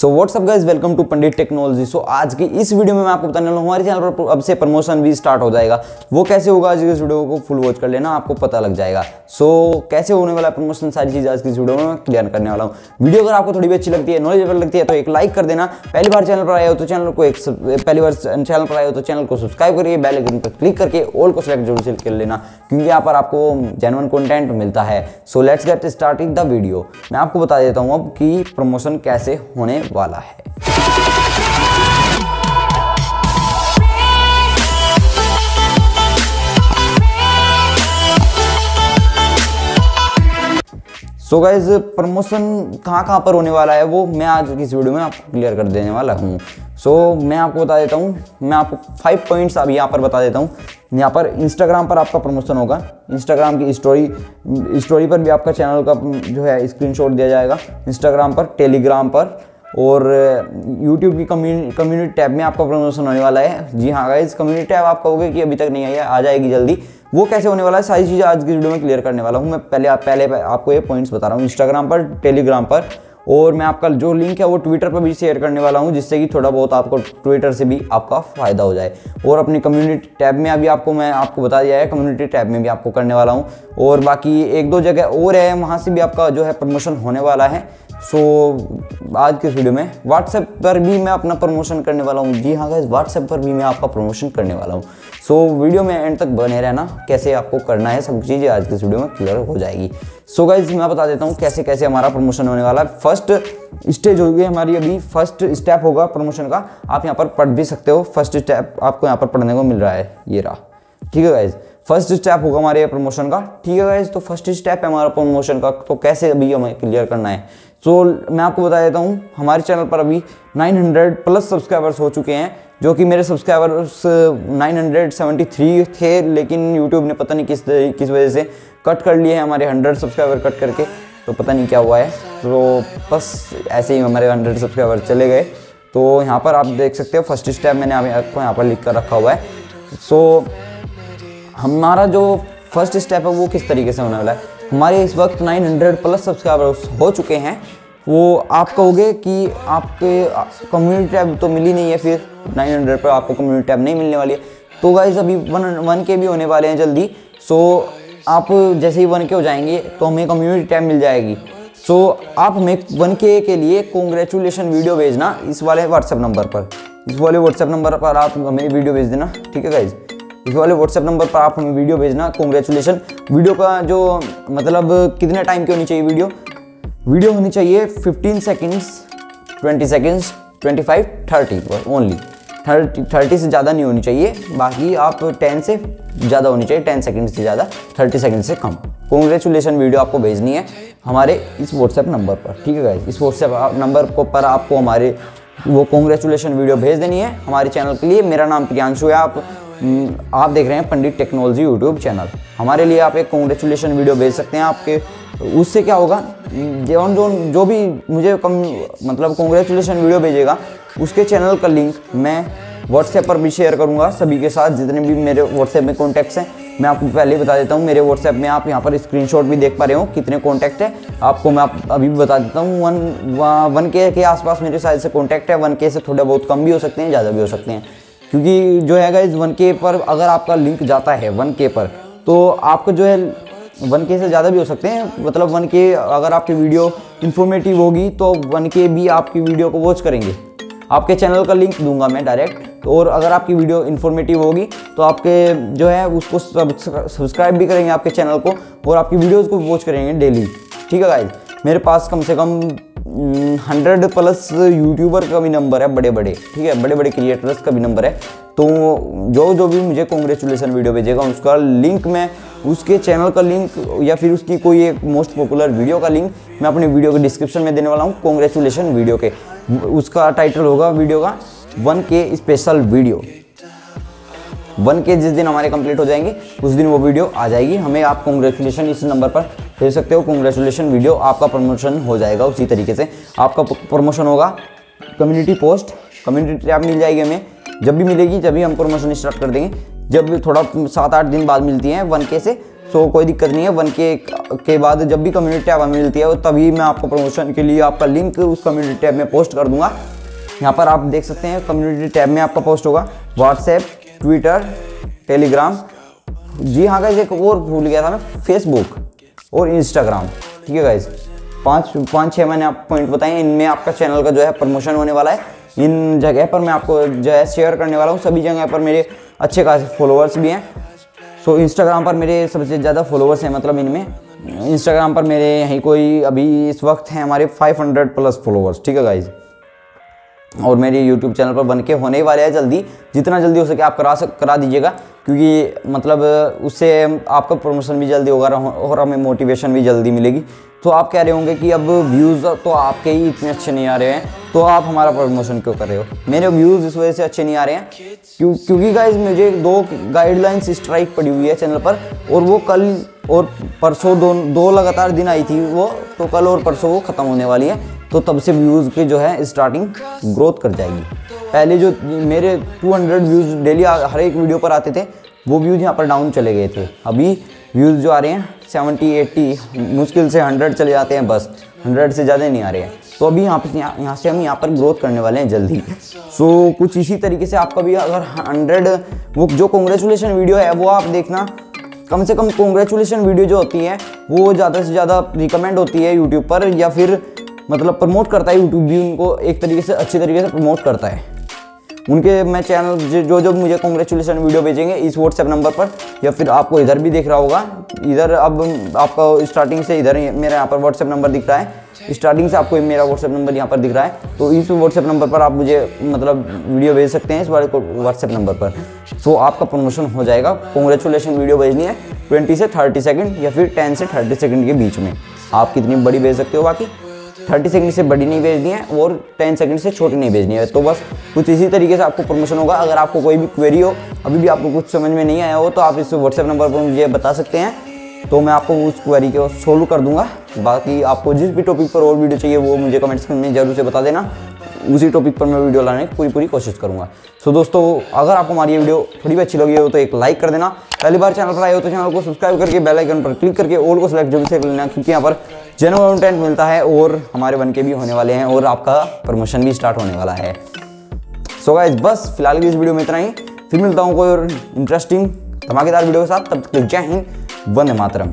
So what's up guys, welcome to Pandit technology. So आज की इस वीडियो में मैं आपको बताने वाला हूँ हमारे चैनल पर अब से प्रमोशन भी स्टार्ट हो जाएगा। वो कैसे होगा आज की इस वीडियो को फुल वॉच कर लेना, आपको पता लग जाएगा। सो कैसे होने वाला प्रमोशन सारी चीज़ आज की इस वीडियो में मैं क्लियर करने वाला हूँ। वीडियो अगर आपको थोड़ी भी अच्छी लगती है, नॉलेजेबल लगती है तो एक लाइक कर देना। पहली बार चैनल पर आए हो तो चैनल को सब्सक्राइब करके बेल आइकन पर क्लिक करके ऑल को सेलेक्ट जरूर कर लेना, क्योंकि यहाँ पर आपको जेन्युइन कंटेंट मिलता है। So let's get starting the video. मैं आपको बता देता हूँ अब कि प्रमोशन कैसे होने वाला है। सो गाइज, प्रमोशन कहाँ पर होने वाला है वो मैं आज की इस वीडियो में आपको क्लियर कर देने वाला हूँ। सो मैं आपको बता देता हूँ, मैं आपको 5 पॉइंट्स अभी यहाँ पर बता देता हूँ। यहाँ पर इंस्टाग्राम पर आपका प्रमोशन होगा, इंस्टाग्राम की स्टोरी पर भी आपका चैनल का जो है स्क्रीनशॉट दिया जाएगा। इंस्टाग्राम पर, टेलीग्राम पर और यूट्यूब की कम्युनिटी टैब में आपका प्रमोशन होने वाला है। जी हाँ गाइज, कम्युनिटी टैब आप कहोगे कि अभी तक नहीं आई है, आ जाएगी जल्दी। वो कैसे होने वाला है सारी चीज़ें आज की वीडियो में क्लियर करने वाला हूँ। मैं पहले आपको ये पॉइंट्स बता रहा हूँ, इंस्टाग्राम पर, टेलीग्राम पर, और मैं आपका जो लिंक है वो ट्विटर पर भी शेयर करने वाला हूँ, जिससे कि थोड़ा बहुत आपको ट्विटर से भी आपका फ़ायदा हो जाए। और अपनी कम्युनिटी टैब में अभी आपको मैं बता दिया है, कम्युनिटी टैब में भी आपको करने वाला हूँ। और बाकी 1-2 जगह और है, वहाँ से भी आपका जो है प्रमोशन होने वाला है। सो आज के वीडियो में व्हाट्सएप पर भी मैं अपना प्रमोशन करने वाला हूँ। जी हाँ गाइस, व्हाट्सएप पर भी मैं आपका प्रमोशन करने वाला हूँ। सो वीडियो में एंड तक बने रहना, कैसे आपको करना है सब चीज़ें आज की वीडियो में क्लियर हो जाएगी। सो गाइस, मैं बता देता हूँ कैसे कैसे हमारा प्रमोशन होने वाला है। फर्स्ट स्टेज होगी हमारी, अभी फर्स्ट स्टेप होगा प्रमोशन का। आप यहाँ पर पढ़ भी सकते हो, फर्स्ट स्टेप आपको यहाँ पर पढ़ने को मिल रहा है, ये रहा। ठीक है गाइज, फर्स्ट स्टेप होगा हमारे प्रमोशन का। ठीक है गाइज, तो फर्स्ट स्टेप है हमारा प्रमोशन का, तो कैसे अभी हमें क्लियर करना है। सो मैं आपको बता देता हूँ, हमारे चैनल पर अभी 900+ सब्सक्राइबर्स हो चुके हैं, जो कि मेरे सब्सक्राइबर्स 973 थे, लेकिन यूट्यूब ने पता नहीं किस वजह से कट कर लिए हैं हमारे 100 सब्सक्राइबर कट करके, तो पता नहीं क्या हुआ है। तो बस ऐसे ही हमारे 100 सब्सक्राइबर चले गए। तो यहाँ पर आप देख सकते हो फर्स्ट स्टेप मैंने आपको यहाँ पर लिख कर रखा हुआ है। सो हमारा जो फर्स्ट स्टेप है वो किस तरीके से होने वाला है। हमारे इस वक्त 900+ सब्सक्राइबर्स हो चुके हैं। वो आप कहोगे कि आपके कम्युनिटी टैब तो मिली नहीं है, फिर 900 पर आपको कम्युनिटी टैब नहीं मिलने वाली है। तो गाइज अभी 1K भी होने वाले हैं जल्दी। सो आप जैसे ही 1K हो जाएंगे तो हमें कम्युनिटी टैब मिल जाएगी। सो आप हमें 1K के लिए कॉन्ग्रेचुलेशन वीडियो भेजना इस वाले व्हाट्सएप नंबर पर आप हमें वीडियो भेज देना। ठीक है गाइज, इस वाले व्हाट्सएप नंबर पर आप हमें वीडियो भेजना। कॉन्ग्रेचुलेशन वीडियो का जो मतलब कितने टाइम की होनी चाहिए वीडियो होनी चाहिए 15 सेकेंड्स, 20 सेकेंड्स, 25, 30 ओनली। 30 से ज़्यादा नहीं होनी चाहिए, बाकी आप 10 से ज़्यादा होनी चाहिए, 10 सेकंड से ज़्यादा, 30 सेकंड से कम। कॉन्ग्रेचुलेशन वीडियो आपको भेजनी है हमारे इस व्हाट्सएप नंबर पर। ठीक है गाइस, इस व्हाट्सएप नंबर पर आपको हमारे वो कॉन्ग्रेचुलेशन वीडियो भेज देनी है हमारे चैनल के लिए। मेरा नाम प्रियांशु है, आप देख रहे हैं पंडित टेक्नोलॉजी यूट्यूब चैनल। हमारे लिए आप एक कॉन्ग्रेचुलेशन वीडियो भेज सकते हैं। आपके उससे क्या होगा, जो भी मुझे कॉन्ग्रेचुलेशन वीडियो भेजेगा उसके चैनल का लिंक मैं व्हाट्सएप पर भी शेयर करूंगा सभी के साथ, जितने भी मेरे व्हाट्सएप में कॉन्टैक्ट्स हैं। मैं आपको पहले ही बता देता हूं, मेरे व्हाट्सएप में आप यहां पर स्क्रीनशॉट भी देख पा रहे हो कितने कॉन्टैक्ट है। आपको मैं अभी बता देता हूं, 1K के आसपास मेरे साइड से कॉन्टैक्ट है। 1K से थोड़े बहुत कम भी हो सकते हैं, ज़्यादा भी हो सकते हैं, क्योंकि जो है गाइज 1K पर अगर आपका लिंक जाता है 1K पर, तो आपको जो है 1K से ज़्यादा भी हो सकते हैं। मतलब 1K अगर आपकी वीडियो इन्फॉर्मेटिव होगी तो 1K भी आपकी वीडियो को वॉच करेंगे। आपके चैनल का लिंक दूंगा मैं डायरेक्ट, और अगर आपकी वीडियो इन्फॉर्मेटिव होगी तो आपके जो है उसको सब्सक्राइब भी करेंगे आपके चैनल को, और आपकी वीडियोज़ को वॉच करेंगे डेली। ठीक है गाइज, मेरे पास कम से कम 100+ यूट्यूबर का भी नंबर है, बड़े बड़े क्रिएटर्स का भी नंबर है। तो जो भी मुझे कॉन्ग्रेचुलेशन वीडियो भेजेगा उसका लिंक मैं, उसके चैनल का लिंक या फिर उसकी कोई एक मोस्ट पॉपुलर वीडियो का लिंक मैं अपने वीडियो के डिस्क्रिप्शन में देने वाला हूँ। कॉन्ग्रेचुलेशन वीडियो के उसका टाइटल होगा वीडियो का 1K स्पेशल वीडियो। 1K जिस दिन हमारे कंप्लीट हो जाएंगे उस दिन वो वीडियो आ जाएगी हमें। आप कॉन्ग्रेचुलेशन इस नंबर पर भेज सकते हो, कॉन्ग्रेचुलेशन वीडियो। आपका प्रमोशन हो जाएगा उसी तरीके से, आपका प्रमोशन होगा। कम्युनिटी पोस्ट, कम्युनिटी टैब मिल जाएगी हमें, जब भी मिलेगी जब भी हम प्रमोशन स्टार्ट कर देंगे। जब थोड़ा 7-8 दिन बाद मिलती है 1K से, सो कोई दिक्कत नहीं है। 1K के बाद जब भी कम्युनिटी टैब हमें मिलती है तभी मैं आपको प्रमोशन के लिए आपका लिंक उस कम्युनिटी टैब में पोस्ट कर दूंगा। यहाँ पर आप देख सकते हैं कम्युनिटी टैब में आपका पोस्ट होगा व्हाट्सएप, ट्विटर, टेलीग्राम, जी हाँ गाइस एक और भूल गया था मैं, फेसबुक और इंस्टाग्राम। ठीक है गाइस, पाँच छः मैंने आपको पॉइंट बताए, इनमें आपका चैनल का जो है प्रमोशन होने वाला है। इन जगह पर मैं आपको जो है शेयर करने वाला हूँ। सभी जगह पर मेरे अच्छे खासे फॉलोअर्स भी हैं। सो इंस्टाग्राम पर मेरे सबसे ज़्यादा फॉलोअर्स हैं, मतलब इनमें इंस्टाग्राम पर मेरे यहीं कोई अभी इस वक्त हैं हमारे 500+ फॉलोअर्स। ठीक है गाइज, और मेरे यूट्यूब चैनल पर 1K होने वाले हैं जल्दी, जितना जल्दी हो सके आप करा दीजिएगा, क्योंकि मतलब उससे आपका प्रमोशन भी जल्दी होगा और हमें मोटिवेशन भी जल्दी मिलेगी। तो आप कह रहे होंगे कि अब व्यूज़ तो आपके ही इतने अच्छे नहीं आ रहे हैं, तो आप हमारा प्रमोशन क्यों कर रहे हो। मेरे व्यूज़ इस वजह से अच्छे नहीं आ रहे हैं क्योंकि गाइज मुझे 2 गाइडलाइंस स्ट्राइक पड़ी हुई है चैनल पर, और वो कल और परसों दो लगातार दिन आई थी वो, तो कल और परसों वो ख़त्म होने वाली है। तो तब से व्यूज़ की जो है स्टार्टिंग ग्रोथ कर जाएगी। पहले जो मेरे 200 व्यूज़ डेली हर एक वीडियो पर आते थे, वो व्यूज़ यहाँ पर डाउन चले गए थे। अभी व्यूज़ जो आ रहे हैं 70-80 मुश्किल से 100 चले जाते हैं, बस 100 से ज़्यादा नहीं आ रहे हैं। तो अभी यहाँ से हम यहाँ पर ग्रोथ करने वाले हैं जल्दी। सो कुछ इसी तरीके से आपका भी अगर 100 वो जो कॉन्ग्रेचुलेसन वीडियो है वो आप देखना, कम से कम कॉन्ग्रेचुलेसन वीडियो जो होती है वो ज़्यादा से ज़्यादा रिकमेंड होती है यूट्यूब पर, या फिर मतलब प्रमोट करता है यूट्यूब भी उनको एक तरीके से अच्छे तरीके से प्रमोट करता है उनके। मैं चैनल जो जो मुझे कॉन्ग्रेचुलेसन वीडियो भेजेंगे इस व्हाट्सएप नंबर पर, या फिर आपको इधर भी दिख रहा होगा, इधर अब आपका स्टार्टिंग से इधर मेरा यहाँ पर व्हाट्सएप नंबर दिख रहा है, स्टार्टिंग से आपको मेरा व्हाट्सएप नंबर यहाँ पर दिख रहा है। तो इस व्हाट्सएप नंबर पर आप मुझे मतलब वीडियो भेज सकते हैं इस वाले व्हाट्सएप नंबर पर, तो आपका प्रमोशन हो जाएगा। कॉन्ग्रेचुलेसन वीडियो भेजनी है 20 से 30 सेकेंड या फिर 10 से 30 सेकेंड के बीच में, आप कितनी बड़ी भेज सकते हो। बाकी 30 सेकंड से बड़ी नहीं भेजनी है और 10 सेकंड से छोटी नहीं भेजनी है। तो बस कुछ इसी तरीके से आपको प्रमोशन होगा। अगर आपको कोई भी क्वेरी हो, अभी भी आपको कुछ समझ में नहीं आया हो, तो आप इस व्हाट्सएप नंबर पर मुझे बता सकते हैं, तो मैं आपको उस क्वेरी को सोल्व कर दूंगा। बाकी आपको जिस भी टॉपिक पर और वीडियो चाहिए वो मुझे कमेंट्स में ज़रूर से बता देना, उसी टॉपिक पर मैं वीडियो लाने की पूरी कोशिश करूँगा। सो दोस्तों, अगर आपको हमारी ये वीडियो थोड़ी भी अच्छी लगी हो तो एक लाइक कर देना। पहली बार चैनल पर आए हो तो चैनल को सब्सक्राइब करके बेल आइकन पर क्लिक करके ऑल को सेलेक्ट जरूर से कर लेना, क्योंकि यहाँ पर जेन्युइन कंटेंट मिलता है और हमारे 1K भी होने वाले हैं और आपका प्रमोशन भी स्टार्ट होने वाला है। सो गाइस, बस फिलहाल की इस वीडियो में इतना ही, फिर मिलता हूँ कोई और इंटरेस्टिंग धमाकेदार वीडियो के साथ। तब तक जय हिंद, वंदे मातरम।